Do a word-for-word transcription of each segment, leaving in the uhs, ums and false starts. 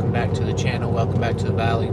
welcome back to the channel, welcome back to the valley.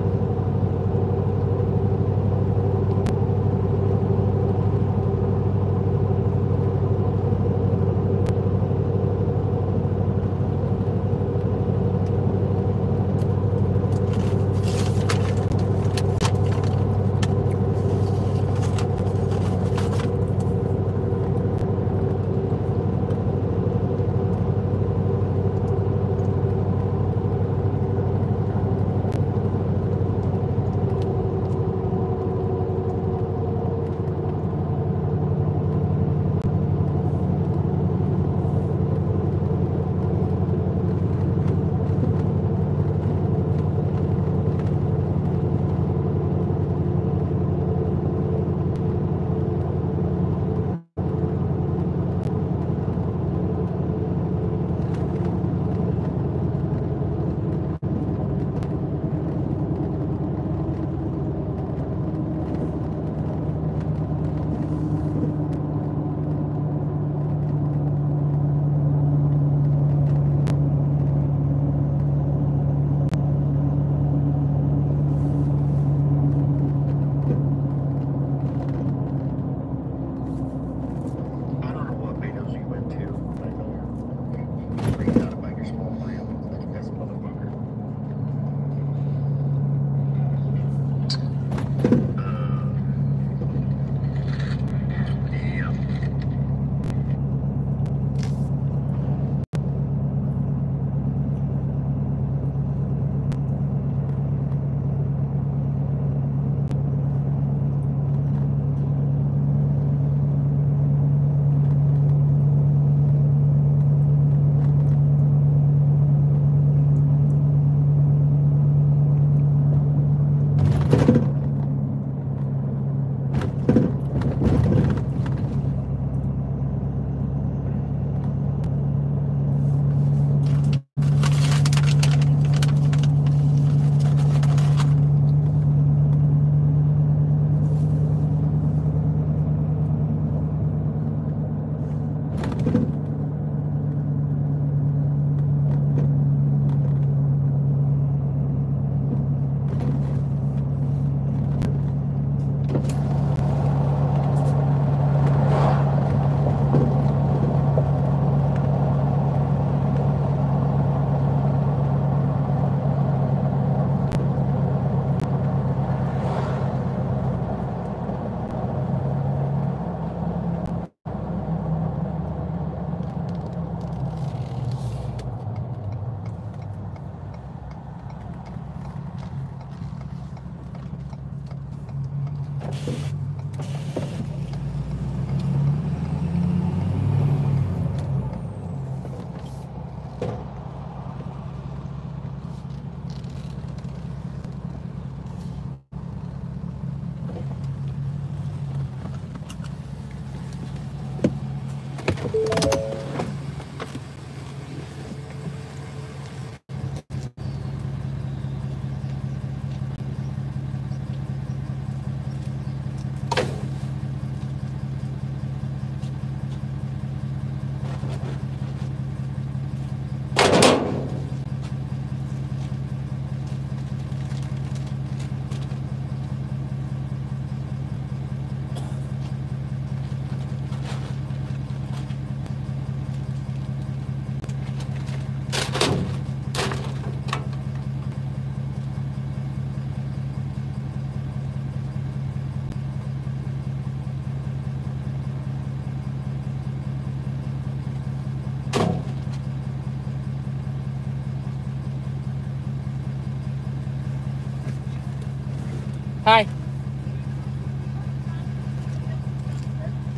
Hi.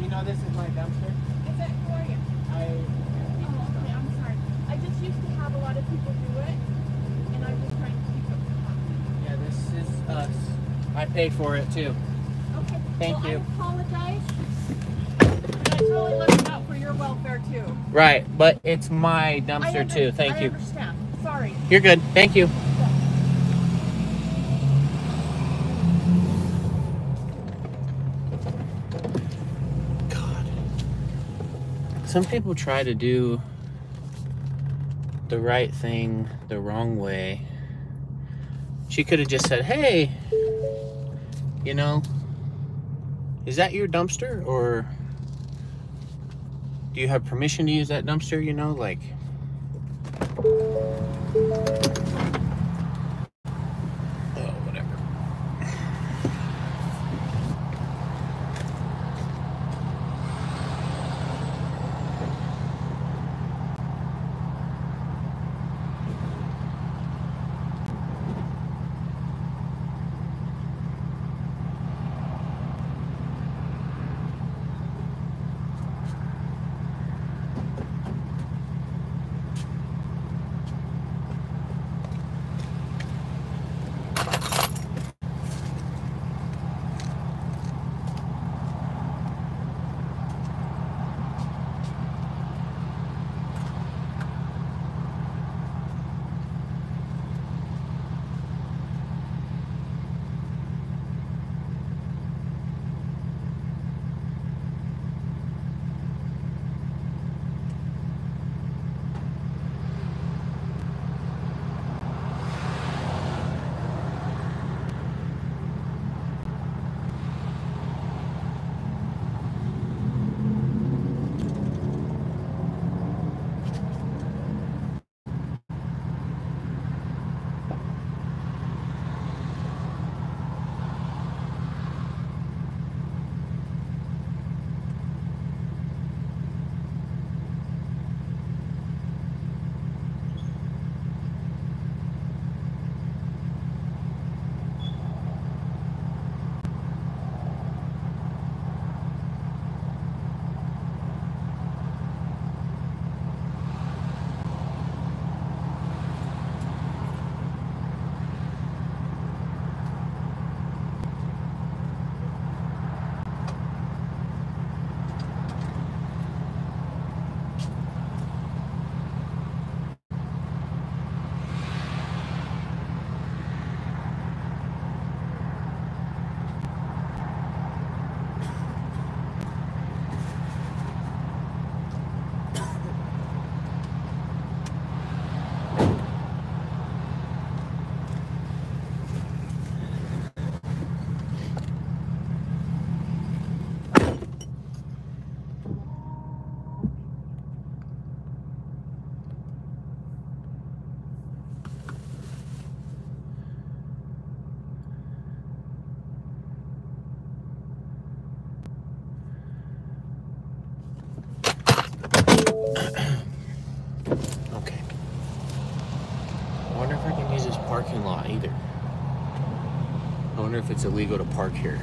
You know this is my dumpster? It's at Gloria. I, oh, okay, I'm sorry. I just used to have a lot of people do it, and I'm just trying to keep up the cost. Yeah, this is us. I pay for it, too. Okay. Thank well, you. I apologize, and I totally looked out for your welfare, too. Right, but it's my dumpster, too. Thank I you. I understand. Sorry. You're good. Thank you. Some people try to do the right thing the wrong way, She could have just said, hey, you know, is that your dumpster, or do you have permission to use that dumpster, you know, like. Oh, it's illegal to park here.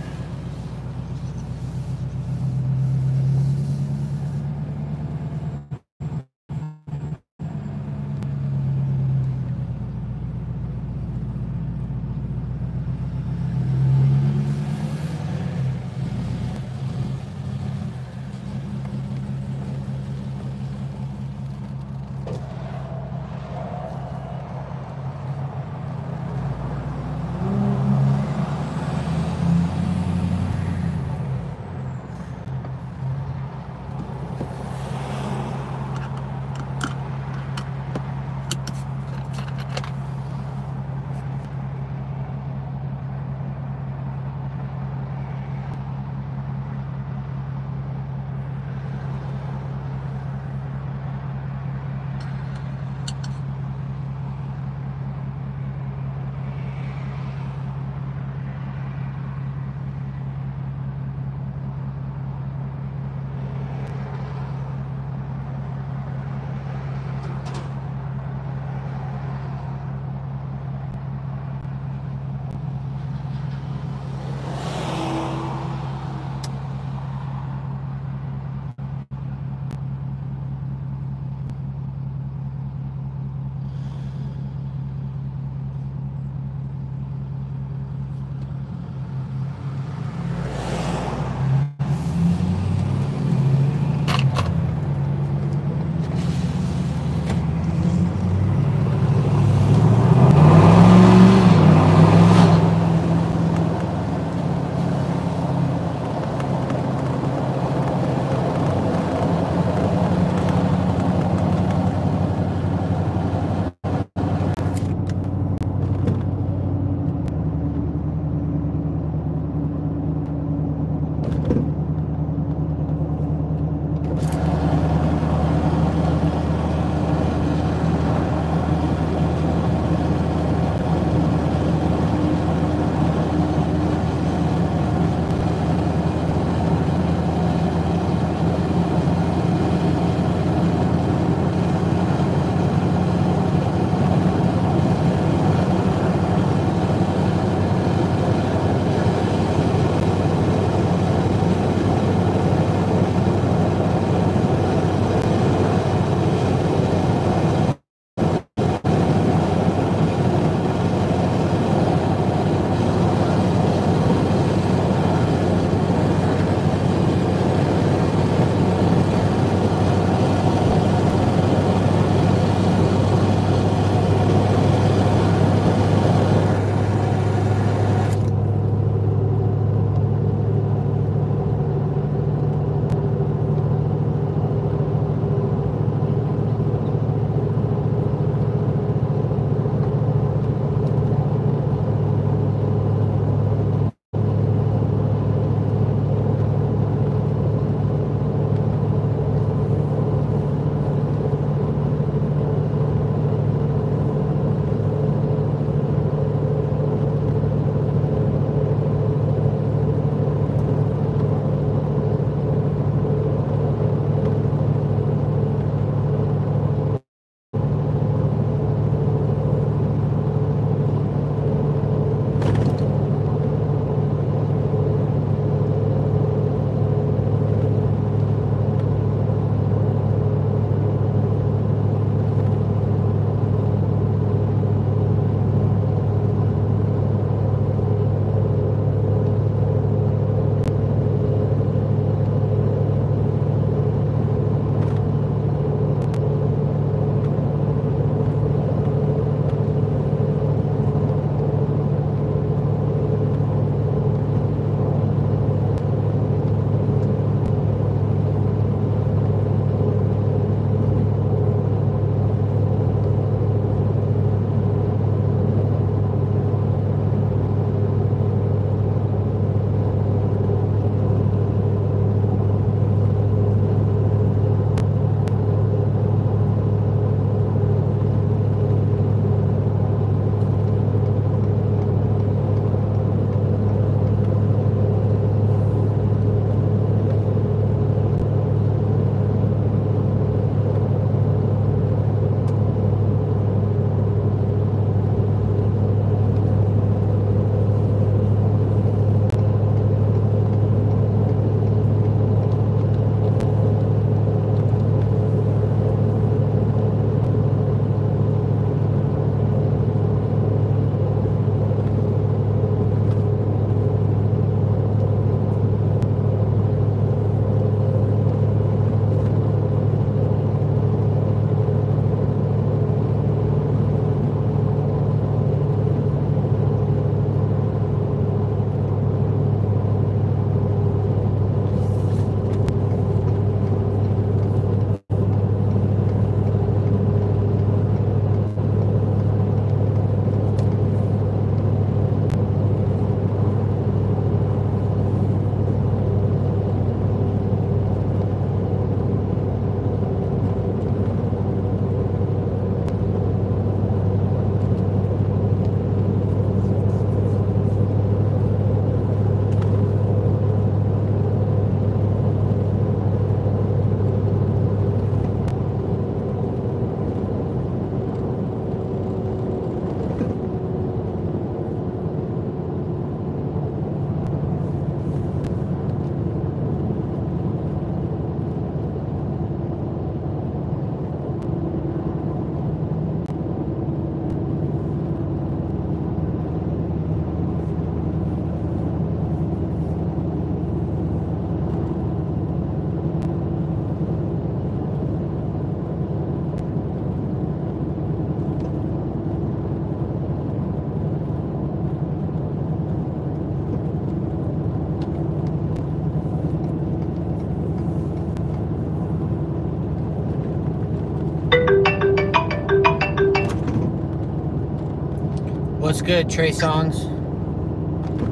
good, Trey Songz?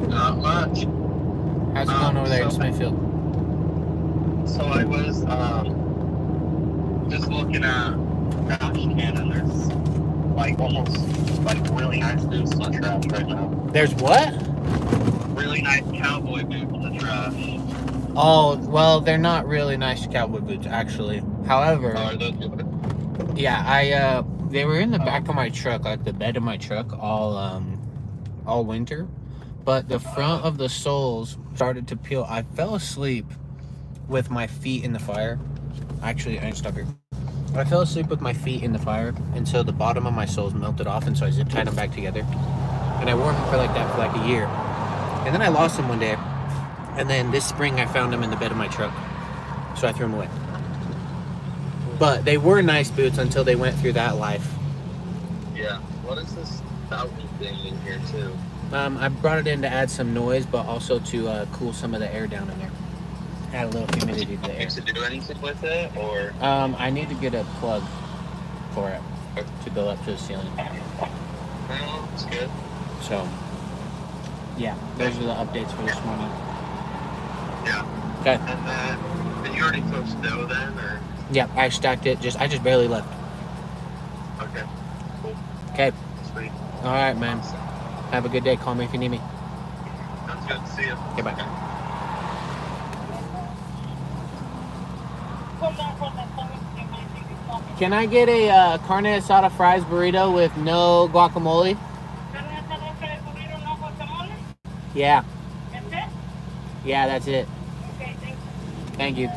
Not much. How's it um, going over there so, in Smithfield? So I was um, just looking at trash can, and there's like almost like really nice boots in the trash right now. There's what? Really nice cowboy boots in the trash. Oh, well, they're not really nice cowboy boots, actually. However, oh, are those good? Yeah, I, uh, they were in the back of my truck, like the bed of my truck, all, um, all winter. But the front of the soles started to peel. I fell asleep with my feet in the fire. Actually, I didn't stop here. I fell asleep with my feet in the fire, and so the bottom of my soles melted off, and so I zip tied them back together. And I wore them for like that for like a year. And then I lost them one day. And then this spring, I found them in the bed of my truck. So I threw them away. But they were nice boots until they went through that life. Yeah. What is this fountain thing in here, too? Um, I brought it in to add some noise, but also to uh, cool some of the air down in there. Add a little humidity to the air. Do you need to do anything with it, or? Um, I need to get a plug for it to go up to the ceiling. Well, that's good. So, yeah. Those are the updates for this morning. Yeah. Okay. And then, did you already throw snow then, or? Yeah, I stacked it. Just I just barely left. Okay. Cool. Okay. Sweet. All right, man. Have a good day. Call me if you need me. Sounds good. See you. Okay, bye. Okay. Can I get a uh, carne asada fries burrito with no guacamole? Yeah. That's it? Yeah, that's it. Okay, thank you. Thank you.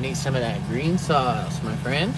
Need some of that green sauce, my friend.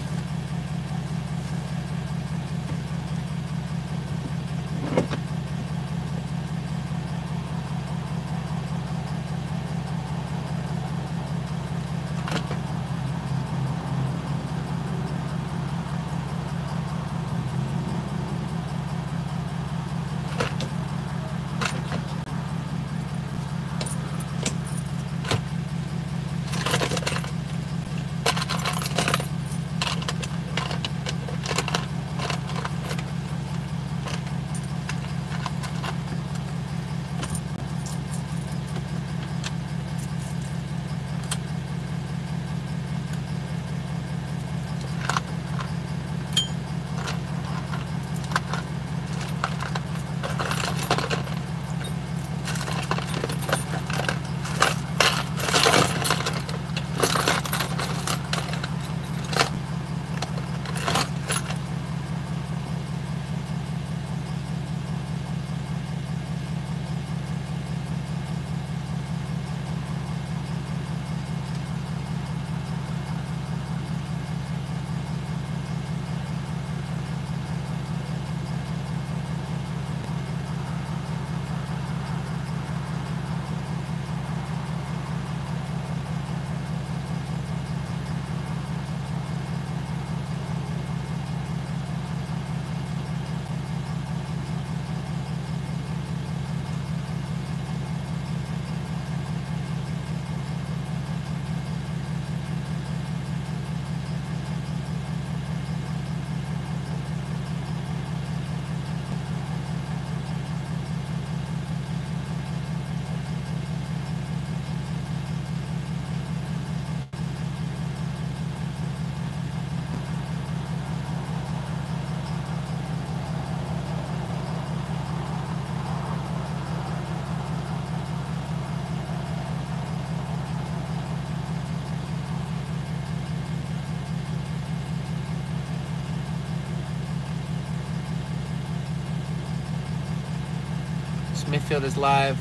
Midfield is live.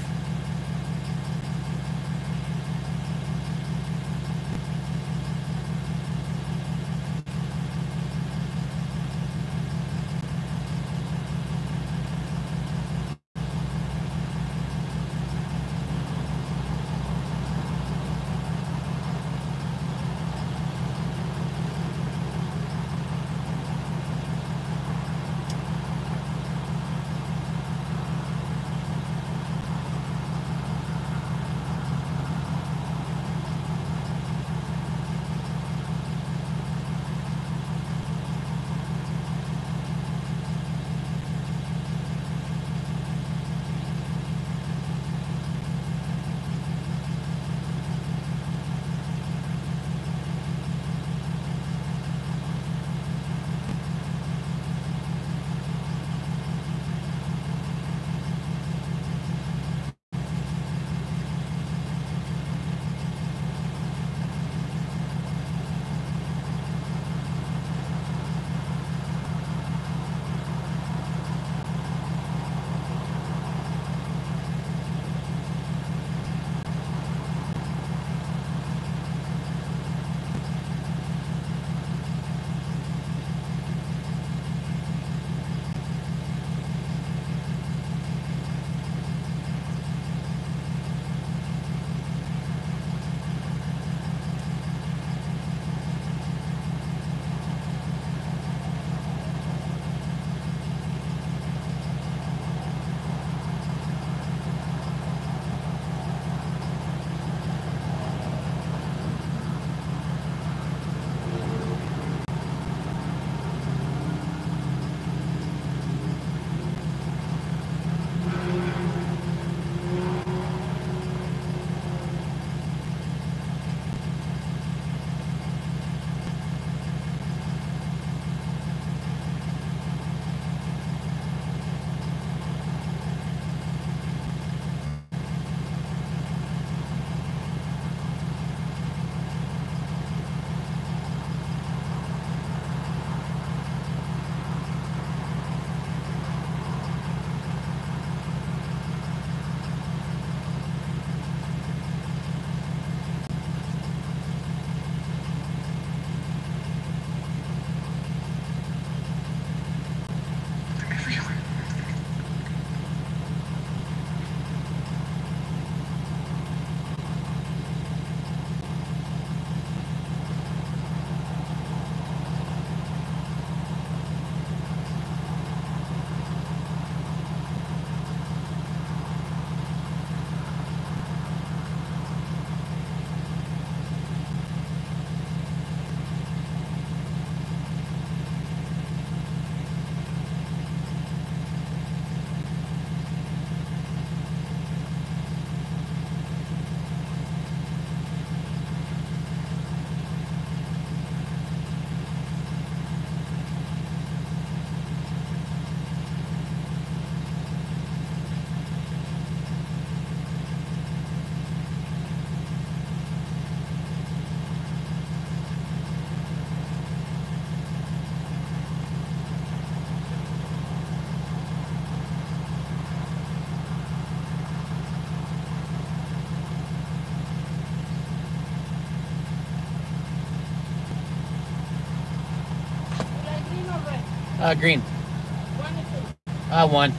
Uh, green. One or two? Uh, one.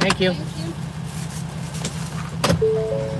Thank you. Thank you.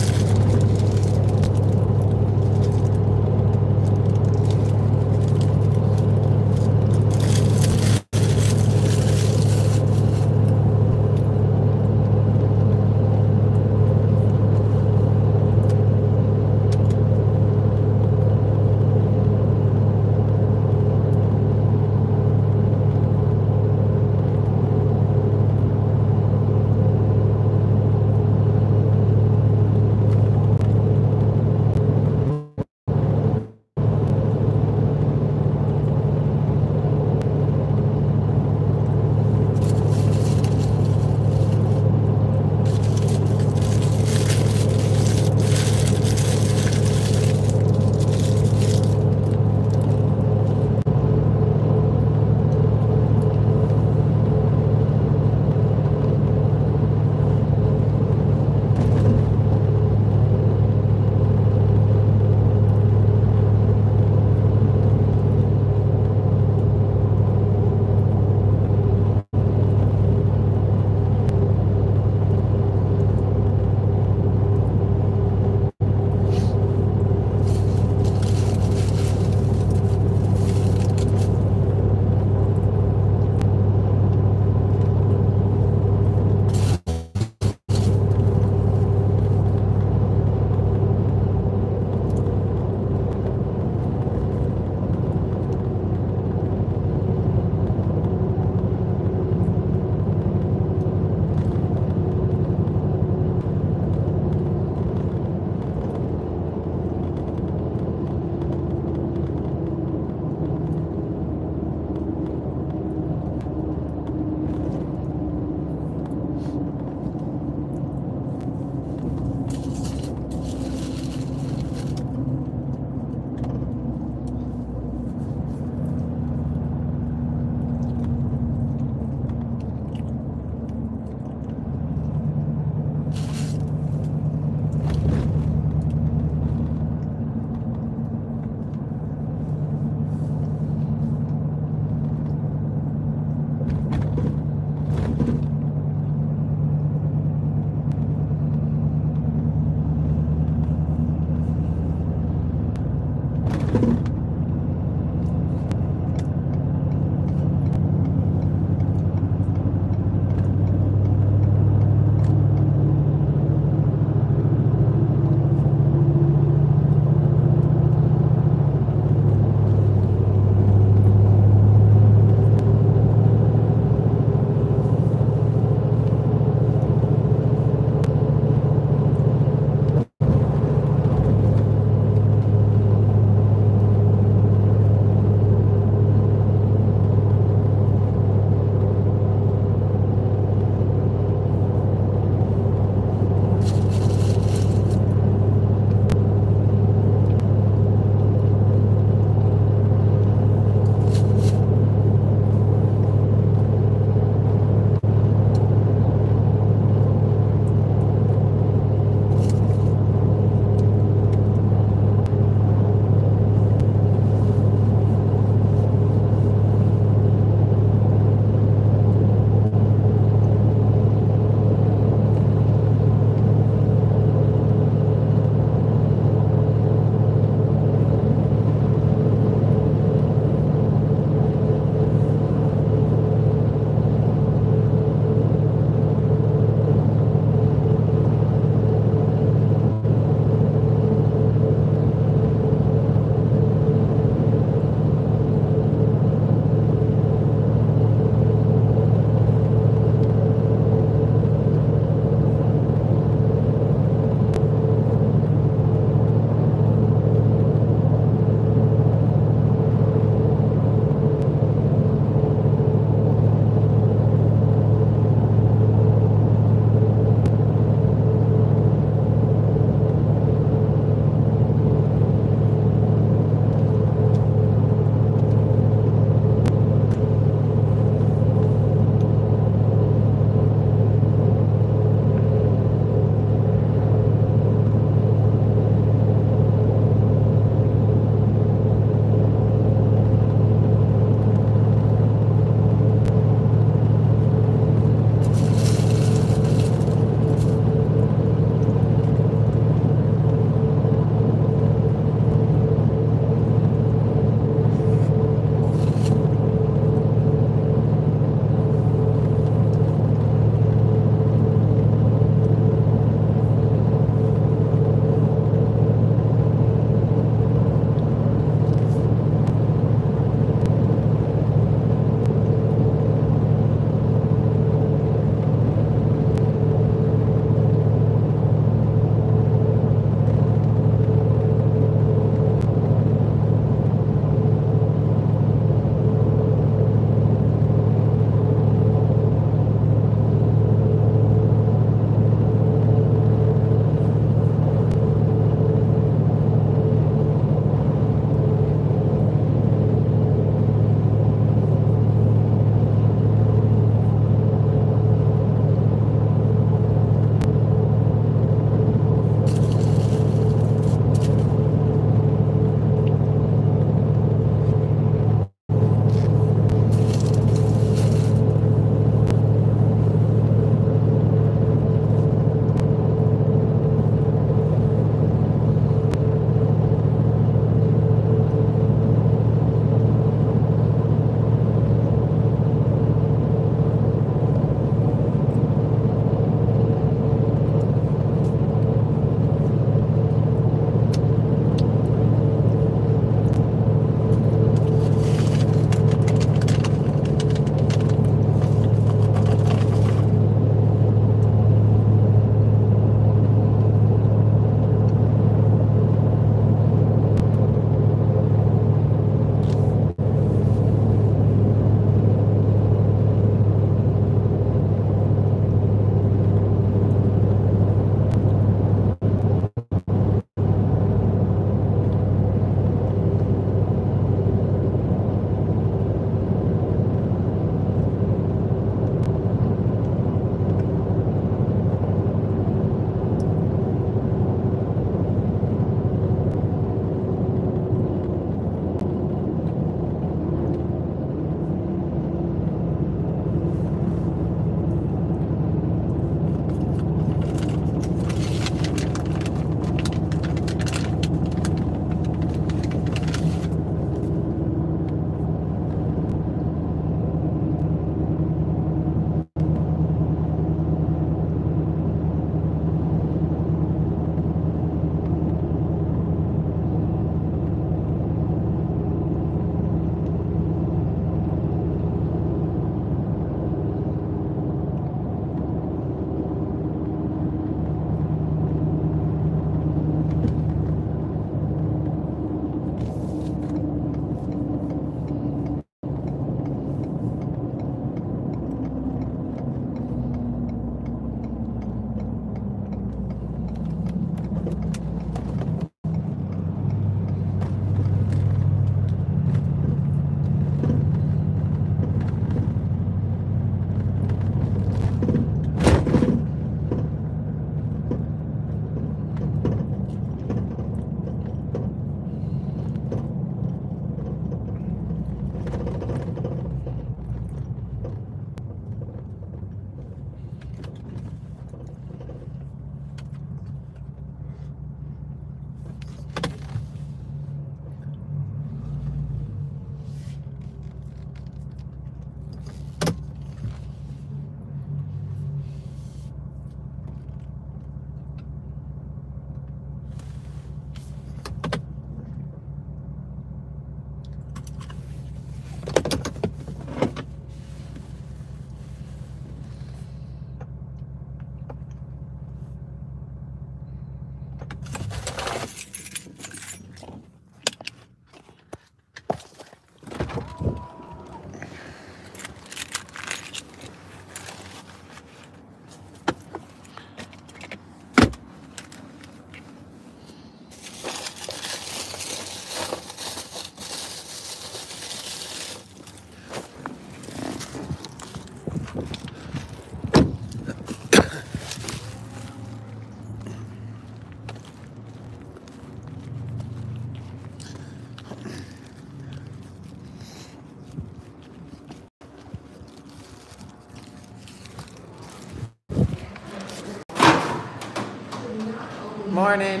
Morning.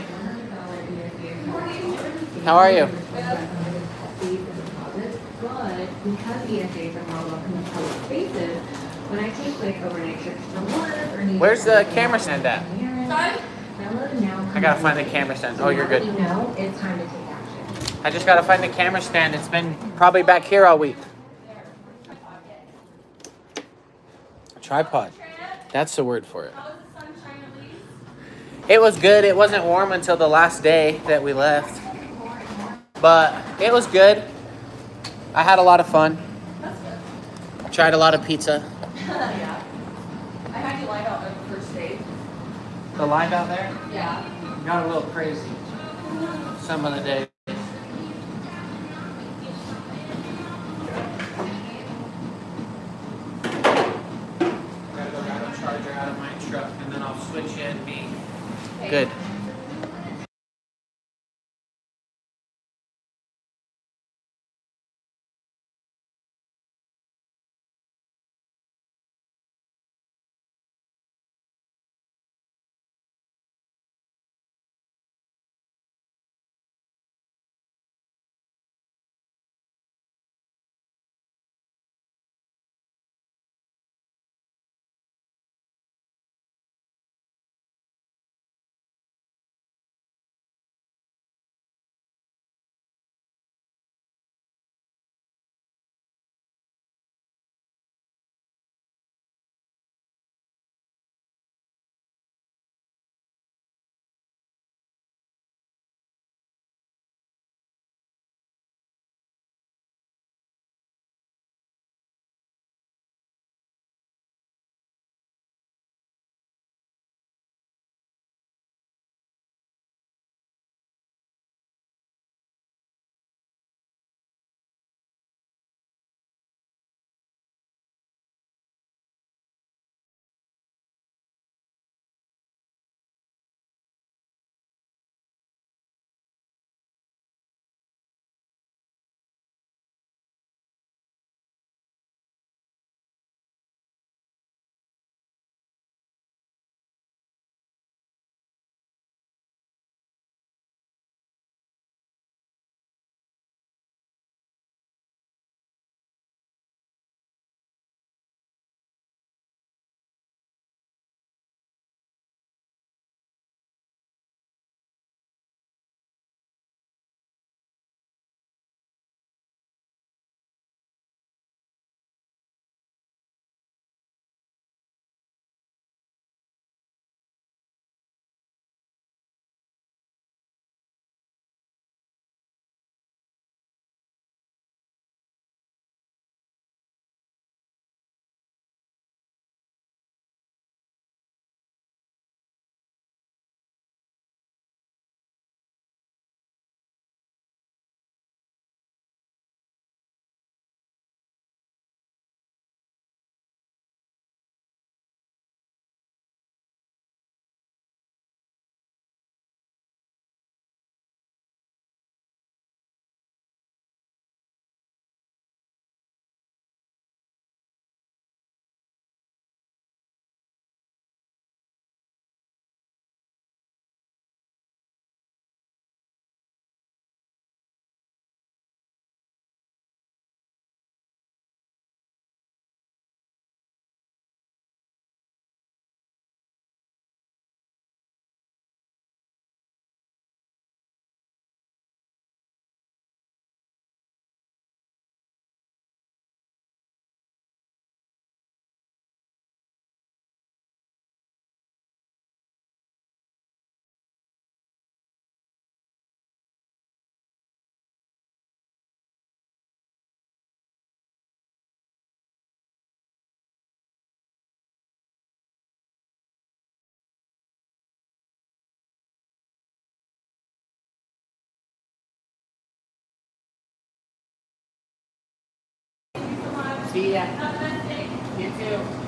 How are you? But because E S As are more welcome in public spaces, when I take like overnight trips to work or need where's the camera stand at? I gotta find the camera stand. Oh, you're good. You know it's time to take action. I just gotta find the camera stand. It's been probably back here all week. A tripod. That's the word for it. It was good. It wasn't warm until the last day that we left, but it was good. I had a lot of fun. That's good. I tried a lot of pizza. Yeah. I had you lined out on the first date. The line out there? Yeah. Got a little crazy some of the days. I gotta go grab a charger out of my truck and then I'll switch it and be good. See ya. Have a nice day. You too.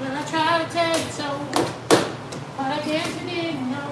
When I tried to tell you so, but I guess you didn't know.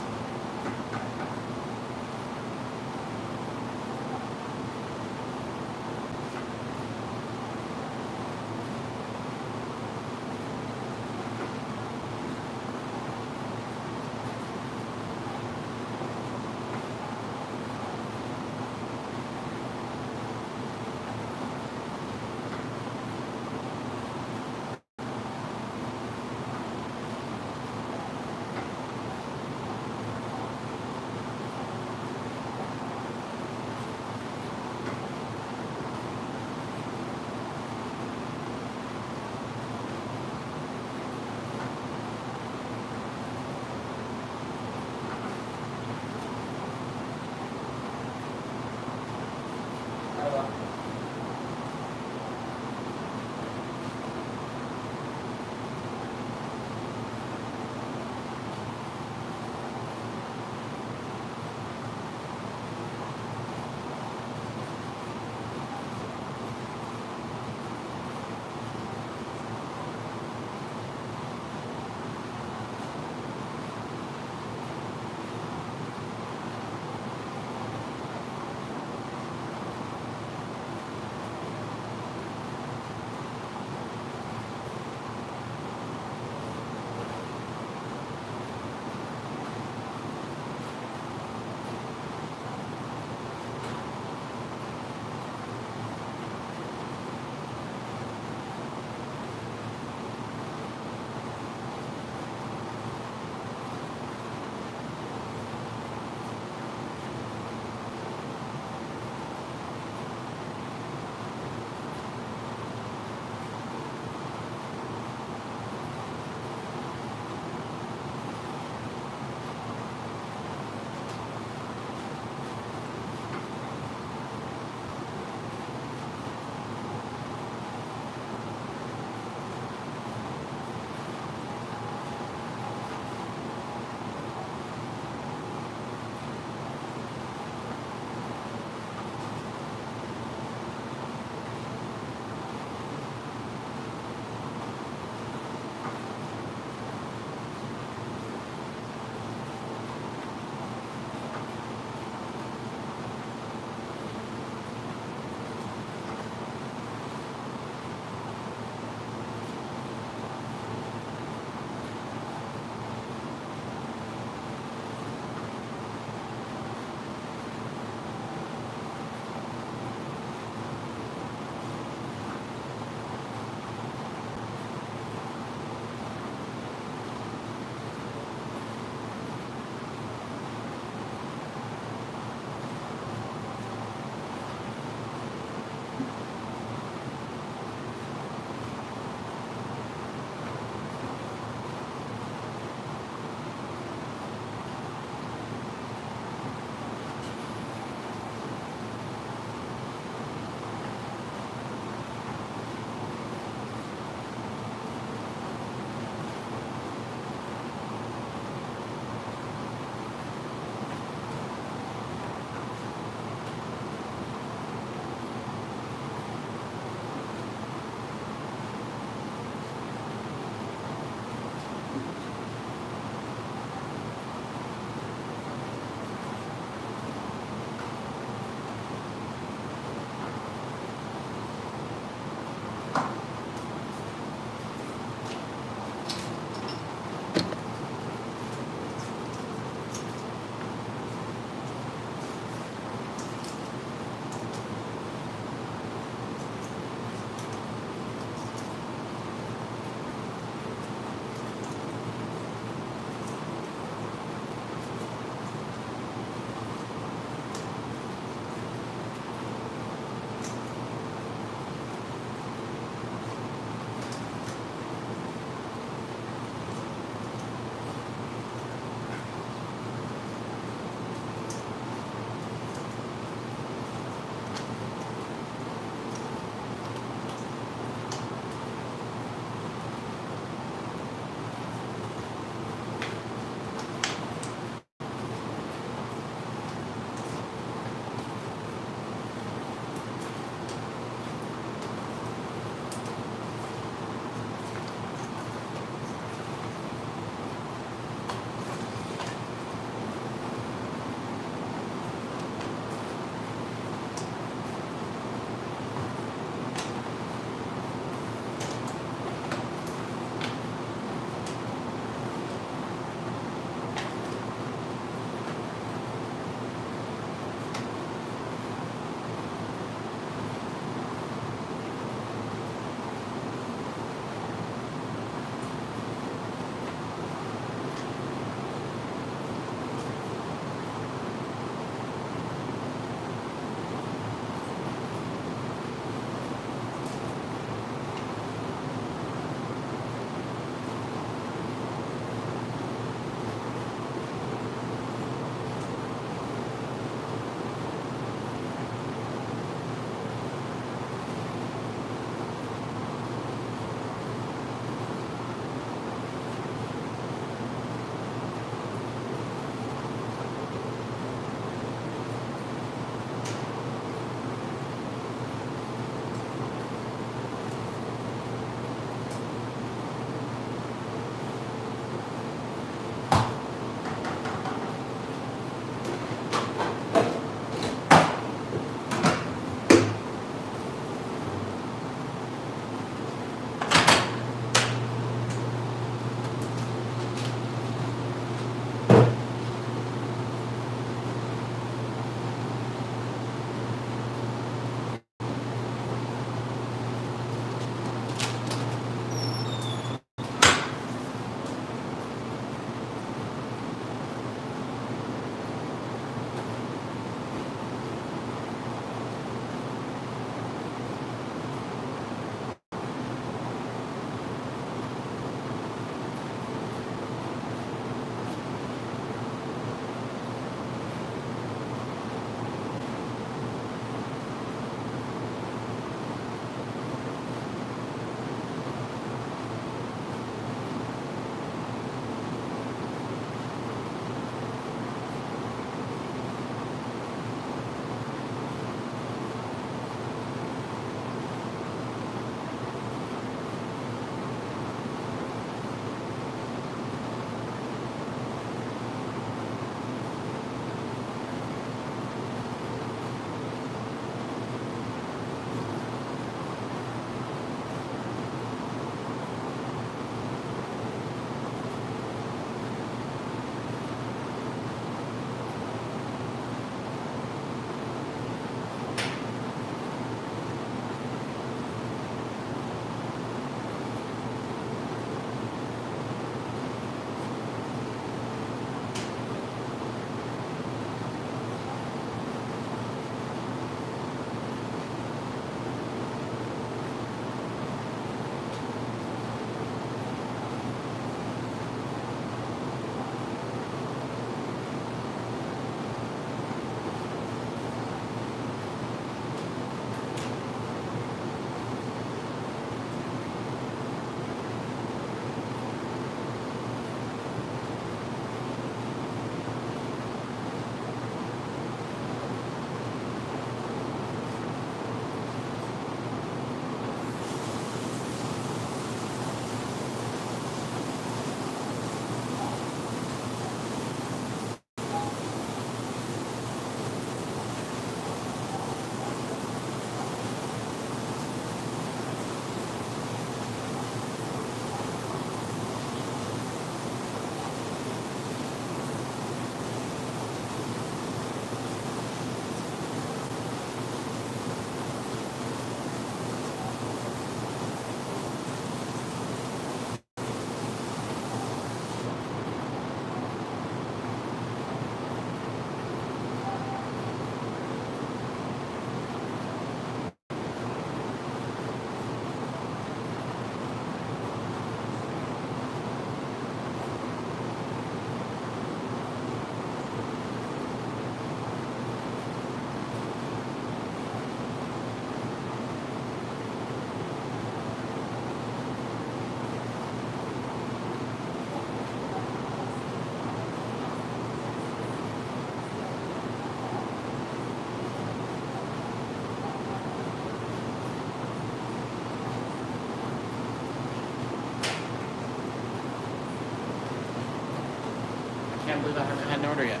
can't believe I haven't had an order yet.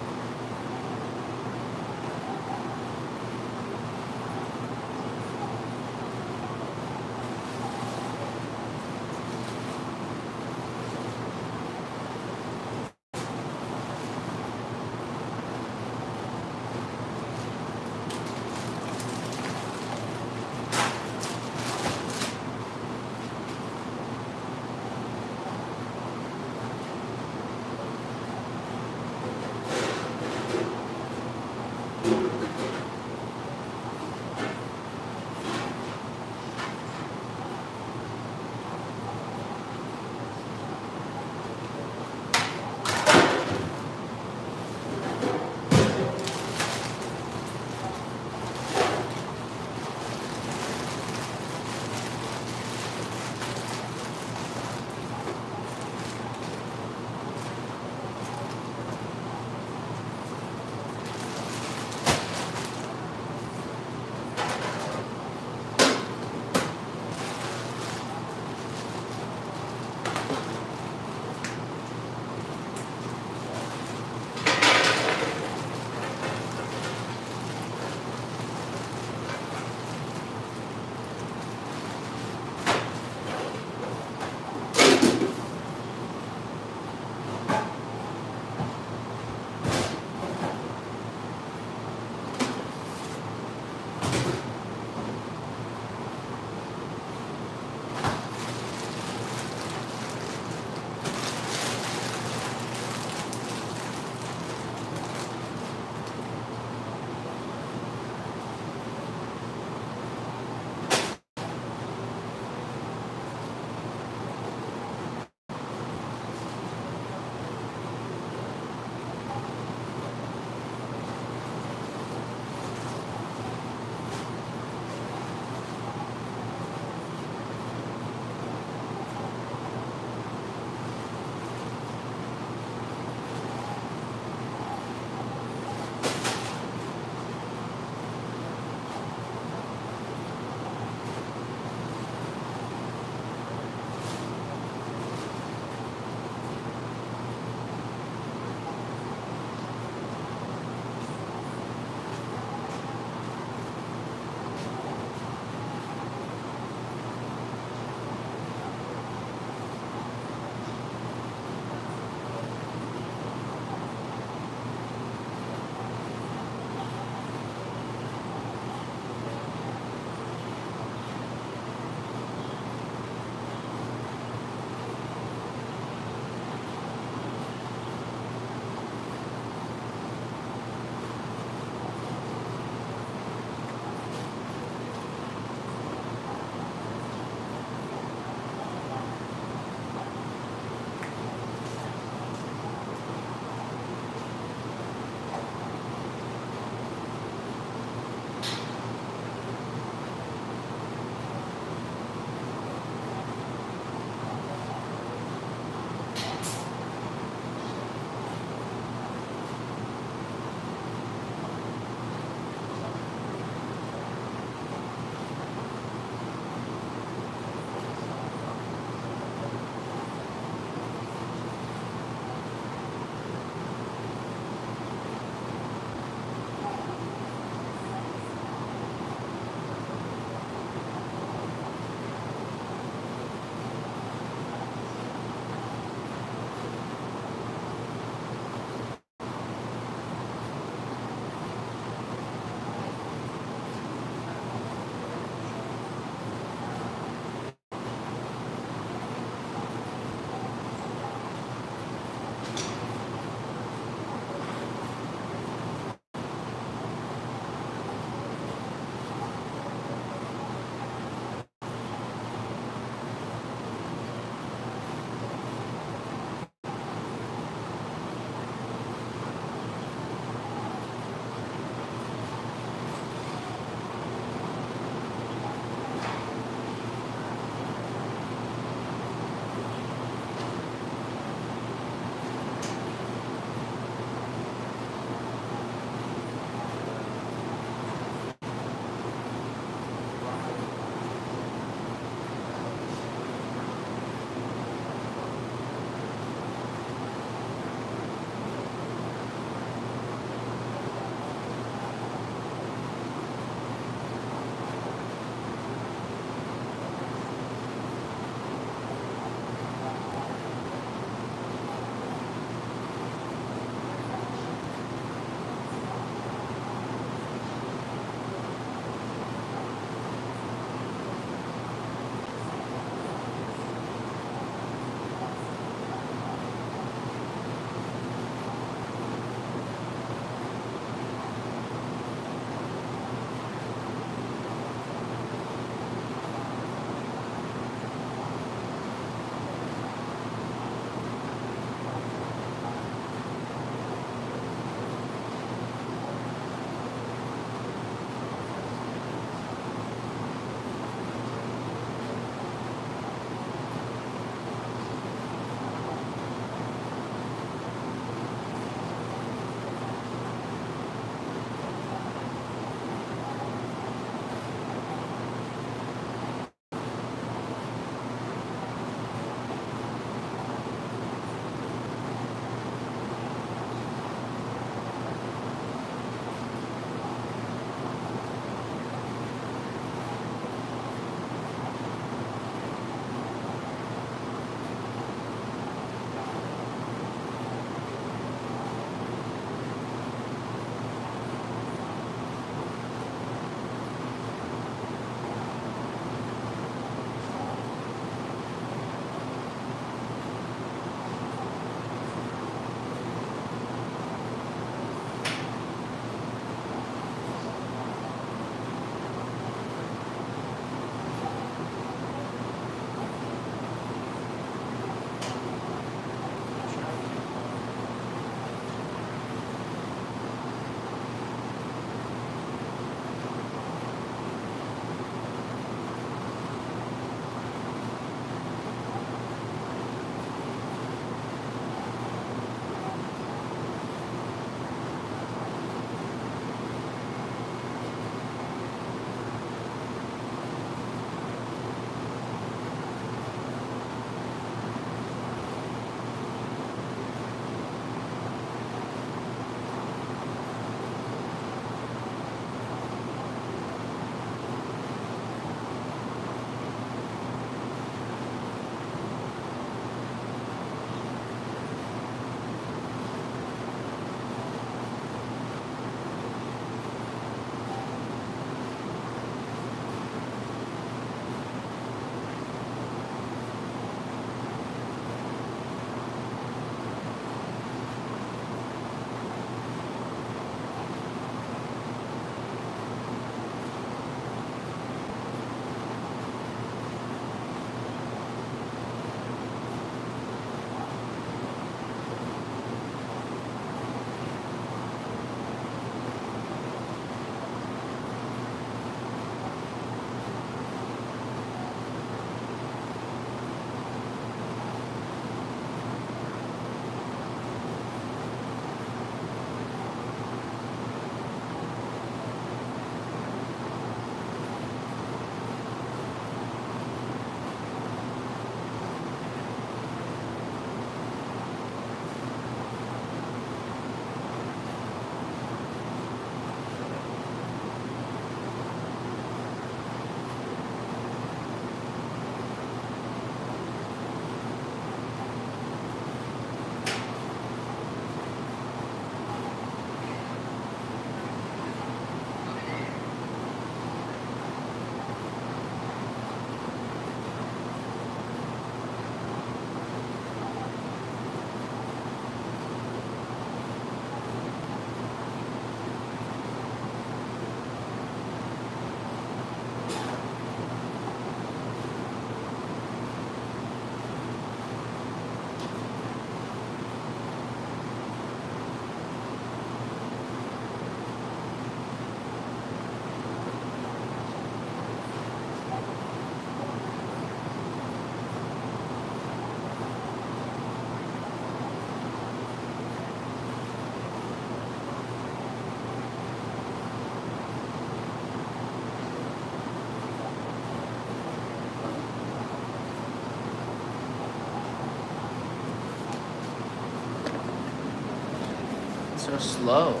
so slow.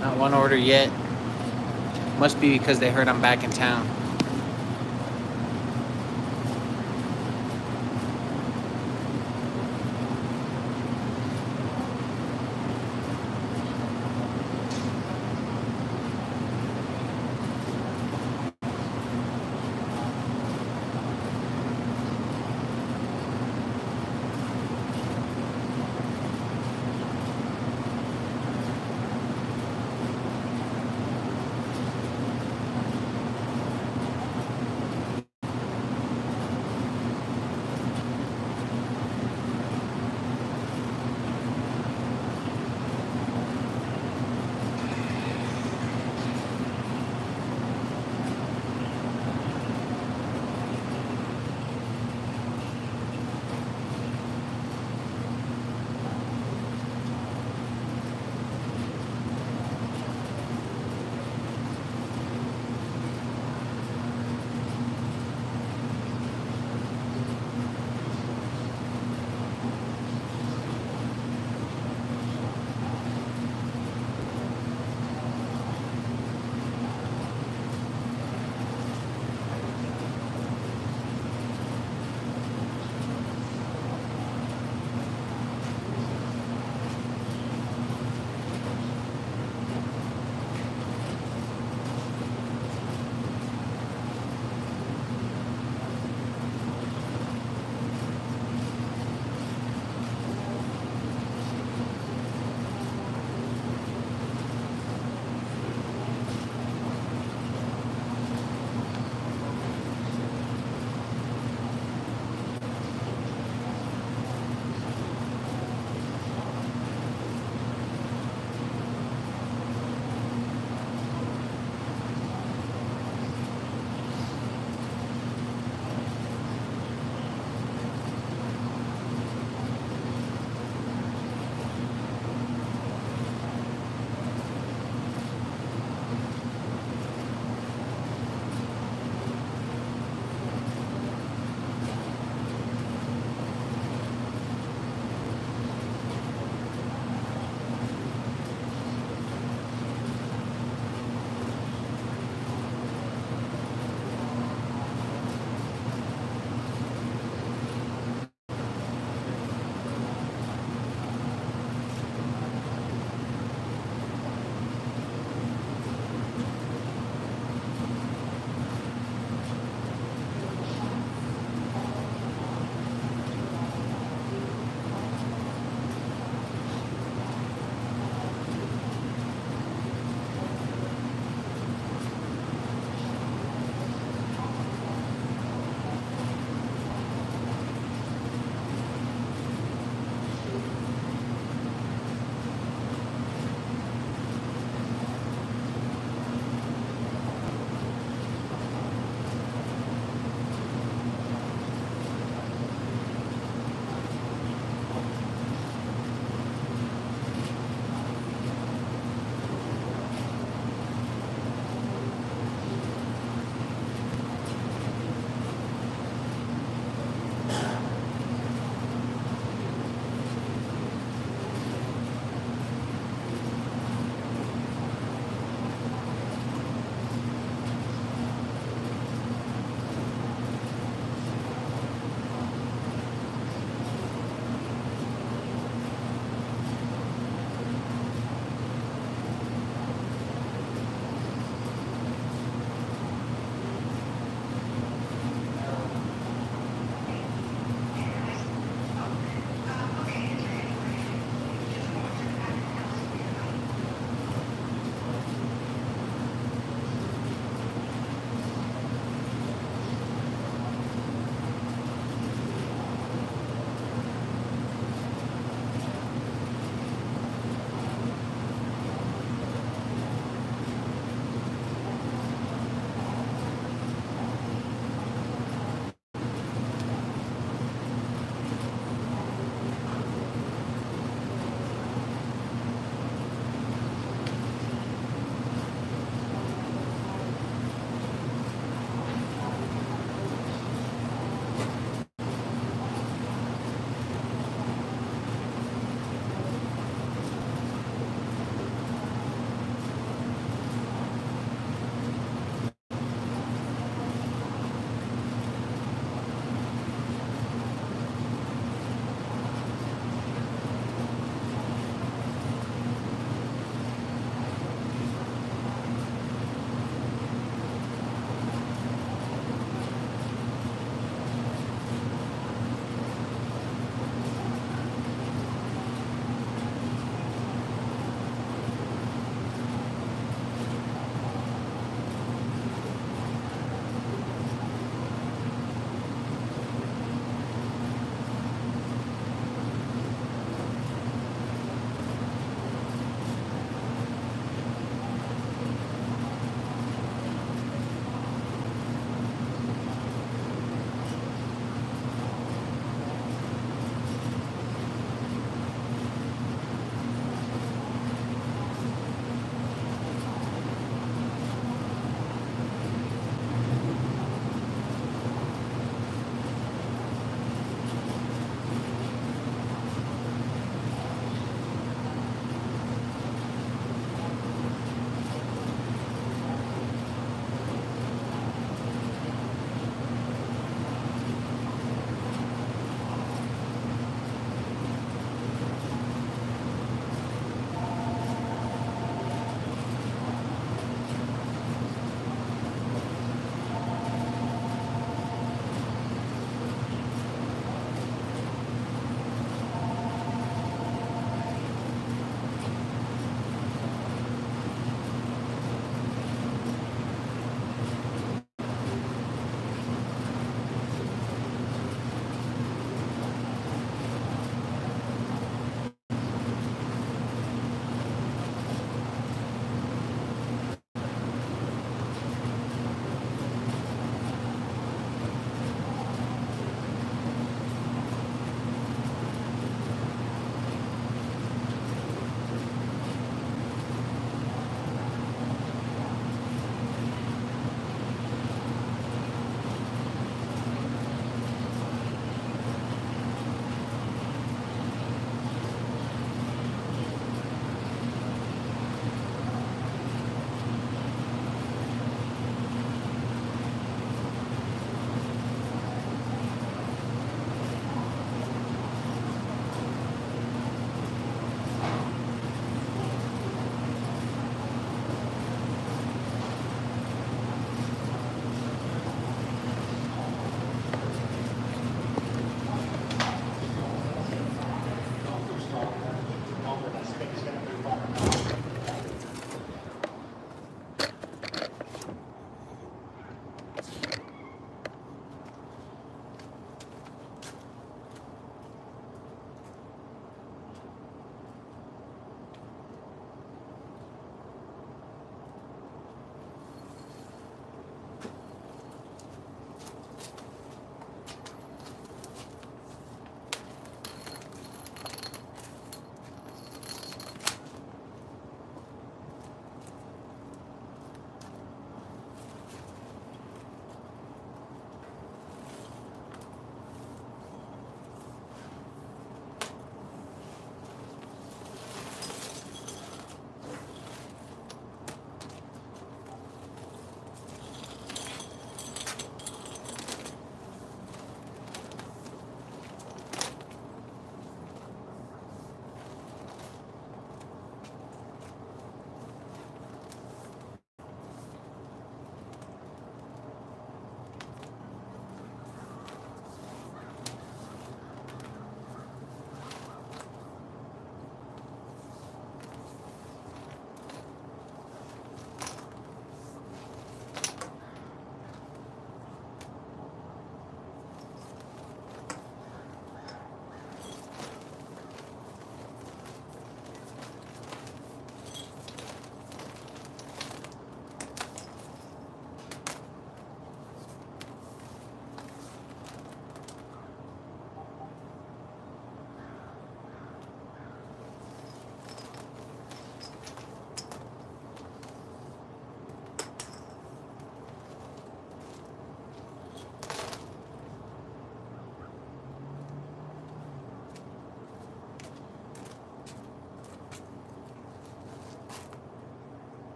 Not one order yet. Must be because they heard I'm back in town.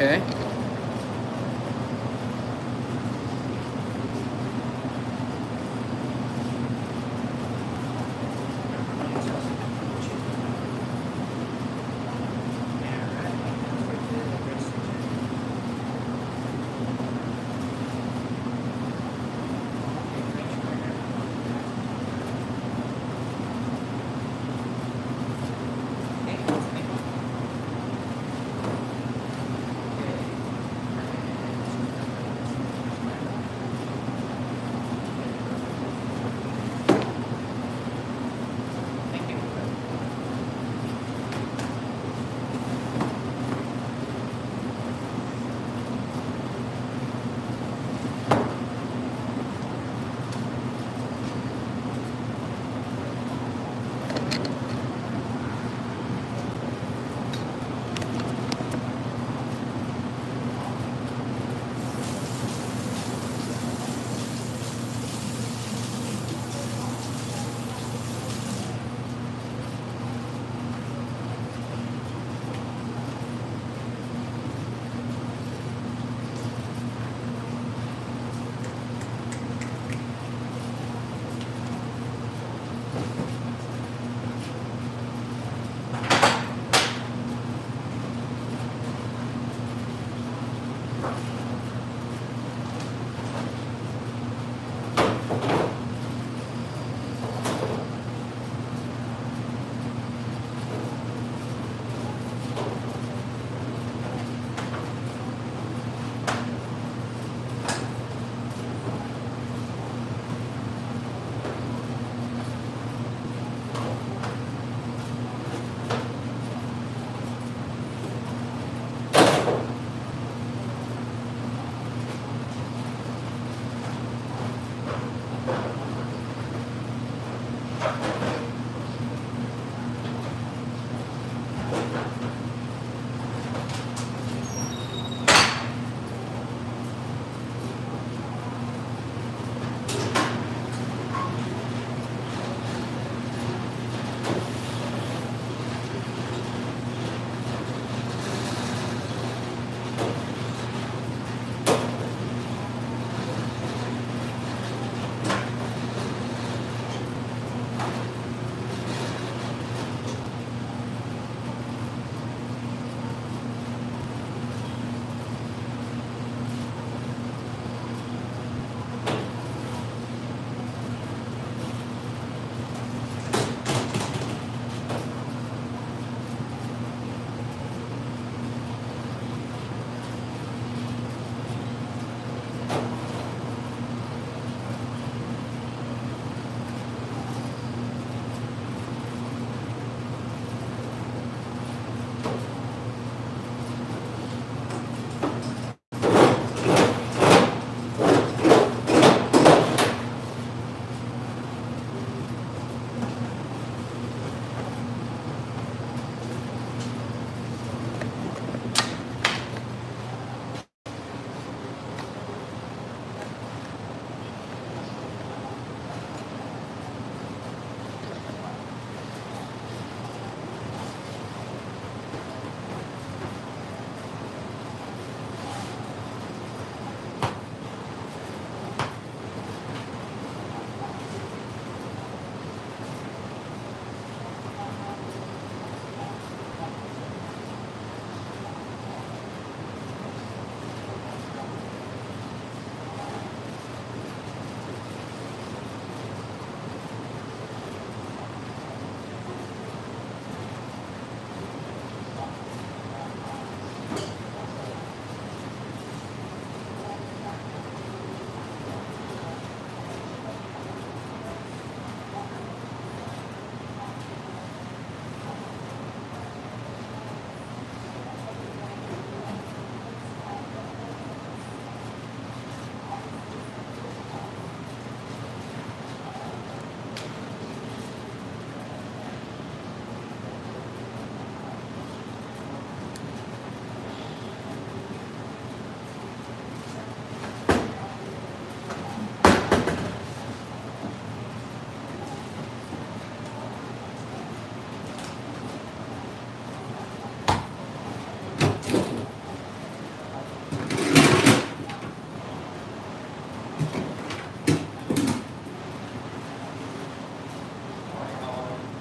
Okay.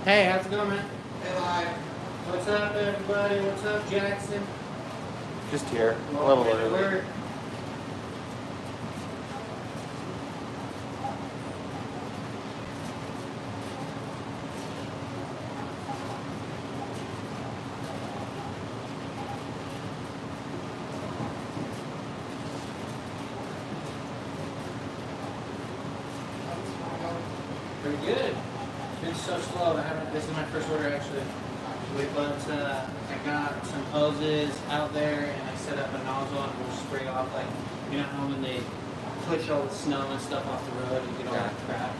Hey, how's it going, man? Hey, live. What's up, everybody? What's up, Jackson? Just here. A little later. Pretty good. It's been so slow. I haven't, this is my first order actually. But uh, I got some hoses out there and I set up a nozzle and we'll spray off, like, you know how when they push all the snow and stuff off the road and get all that crap.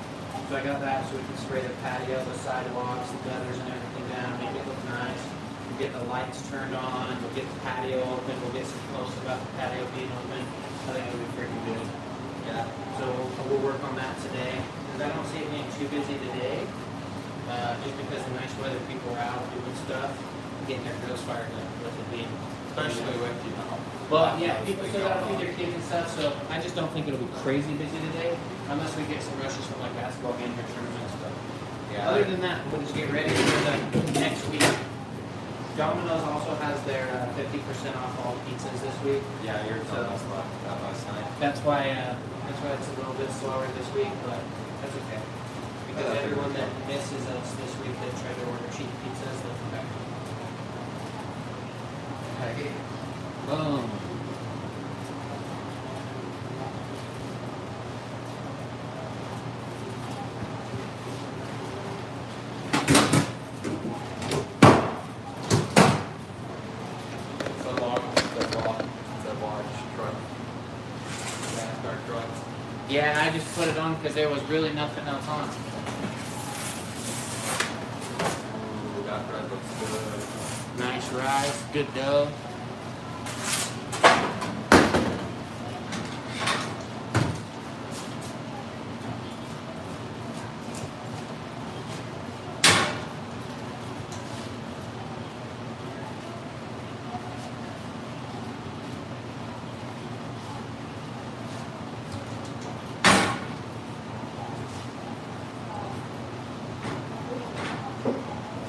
So I got that so we can spray the patio, the sidewalks, the gutters and everything down, make it look nice. We'll get the lights turned on, we'll get the patio open, we'll get some posts about the patio being open. I think it'll be freaking good. Yeah. So we'll work on that today. I don't see it being too busy today, uh, just because the nice weather, people are out doing stuff, getting their grills fired up with it being freshly wet. Well, yeah, people still out with their kids and stuff, so I just don't think it'll be crazy busy today, unless we get some rushes from like basketball games or tournaments. But yeah, other than that, we'll just get ready for like next week. Domino's also has their uh, fifty percent off all pizzas this week. Yeah, you were telling us about that last night. That's why. Uh, that's why it's a little bit slower this week, but. That's okay. Because uh, everyone that misses us this week that tried to order cheap pizzas, they'll come back. Okay. Boom. It's a large, it's a large, it's a large truck. Yeah, dark truck. Yeah, I just put it on because there was really nothing else on. Nice rice, good dough.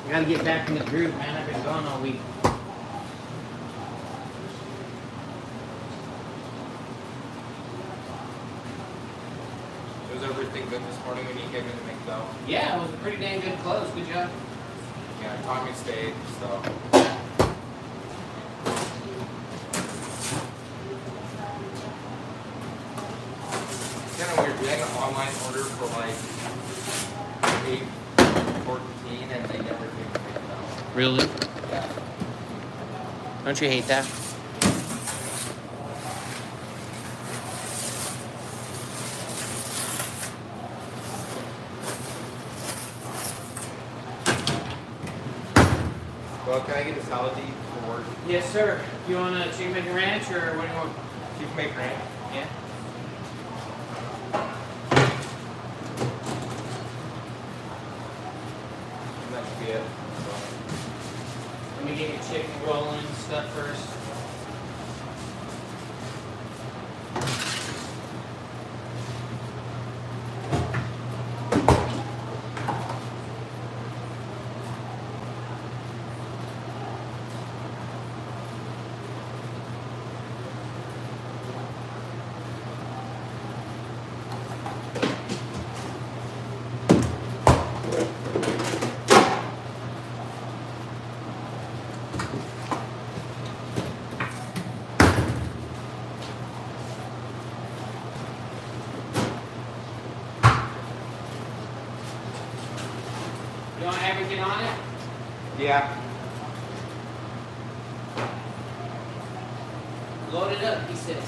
I gotta get back in the groove, man. I've been gone all week. Was everything good this morning when you came in to make dough? Yeah, it was a pretty dang good close. Good job. Yeah, Tommy stayed, so. It's kind of weird. We had an online order for like eight. fourteen and they never do it. Really? Yeah. Don't you hate that? Well, can I get a salad to eat for work? Yes, sir. You want a chicken bacon ranch or what do you want? Chicken bacon ranch. Yeah. It. Let me get your chicken rolling stuff first. You want everything on it? Yeah. Load it up, he says.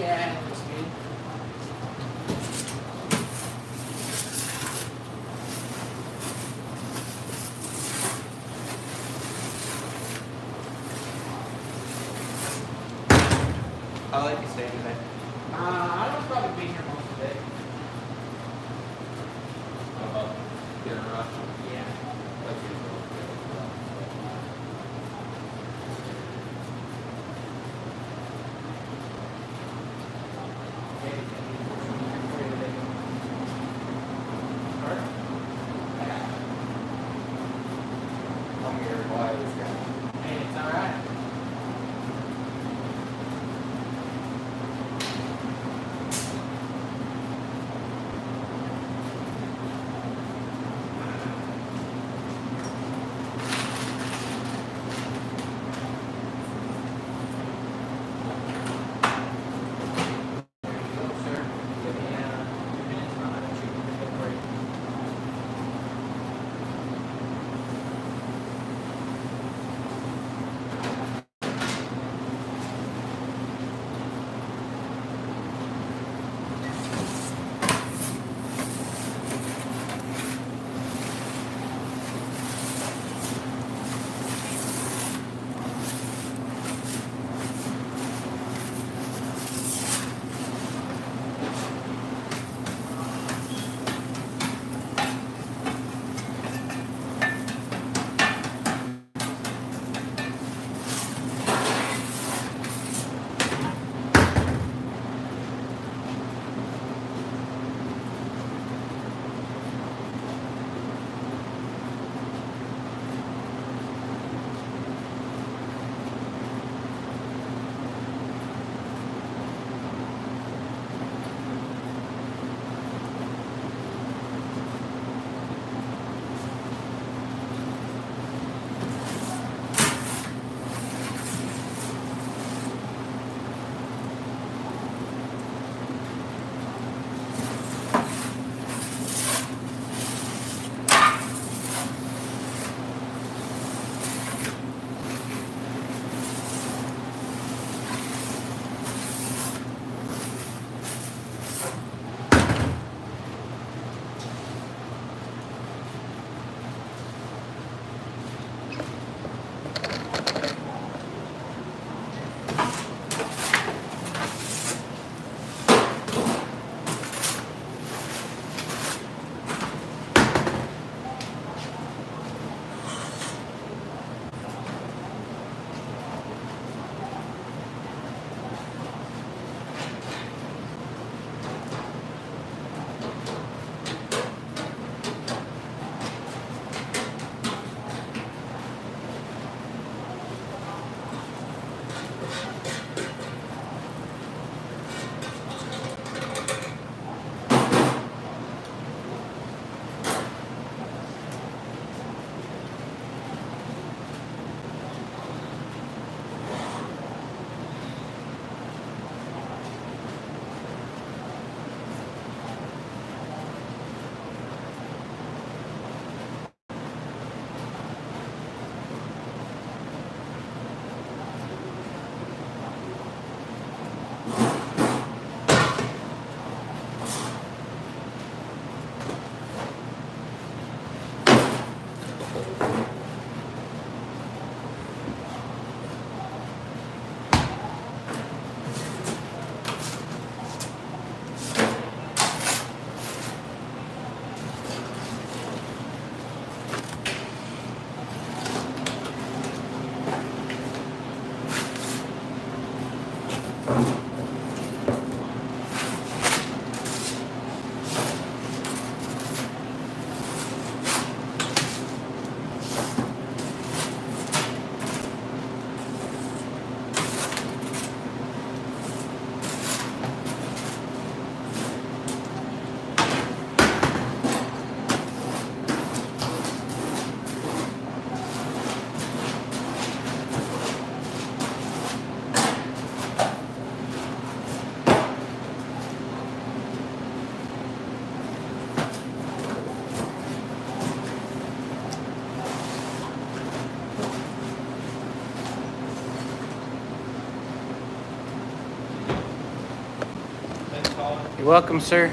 Yeah. How late you stay today? Uh, I don't probably be here most of the day. How about dinner rush? Yeah. Like usual. You're welcome, sir.